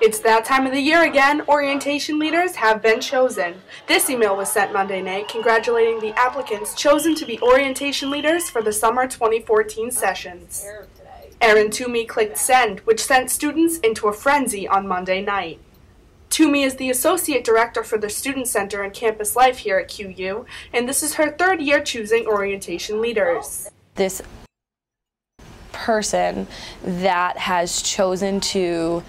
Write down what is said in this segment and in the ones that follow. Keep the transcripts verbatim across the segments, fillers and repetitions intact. It's that time of the year again. Orientation leaders have been chosen. This email was sent Monday night congratulating the applicants chosen to be orientation leaders for the summer twenty fourteen sessions. Erin Toomey clicked send, which sent students into a frenzy on Monday night. Toomey is the Associate Director for the Student Center and Campus Life here at Q U, and this is her third year choosing orientation leaders. This person that has chosen to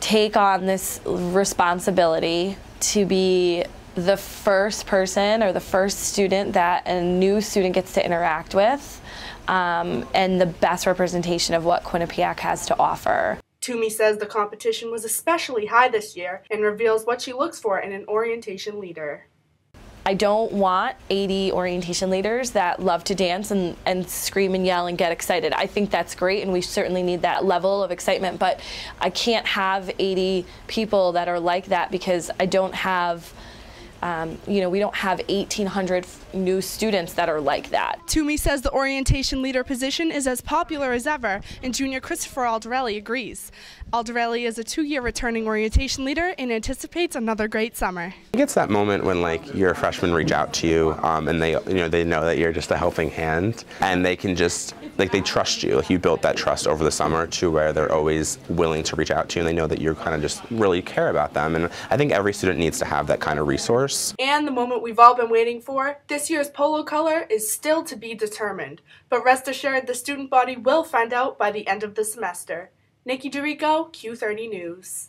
take on this responsibility to be the first person or the first student that a new student gets to interact with, um, and the best representation of what Quinnipiac has to offer. Toomey says the competition was especially high this year and reveals what she looks for in an orientation leader. I don't want eighty orientation leaders that love to dance and, and scream and yell and get excited. I think that's great, and we certainly need that level of excitement, but I can't have eighty people that are like that, because I don't have, um, you know, we don't have eighteen hundred new students that are like that. Toomey says the orientation leader position is as popular as ever, and junior Christopher Alderelli agrees. Alderelli is a two-year returning orientation leader and anticipates another great summer. I think it's that moment when, like, your freshmen reach out to you um, and they, you know, they know that you're just a helping hand, and they can just, like, they trust you. Like, you built that trust over the summer to where they're always willing to reach out to you, and they know that you kind of just really care about them. And I think every student needs to have that kind of resource. And the moment we've all been waiting for, this year's polo color is still to be determined. But rest assured, the student body will find out by the end of the semester. Nikki DiRico, Q thirty News.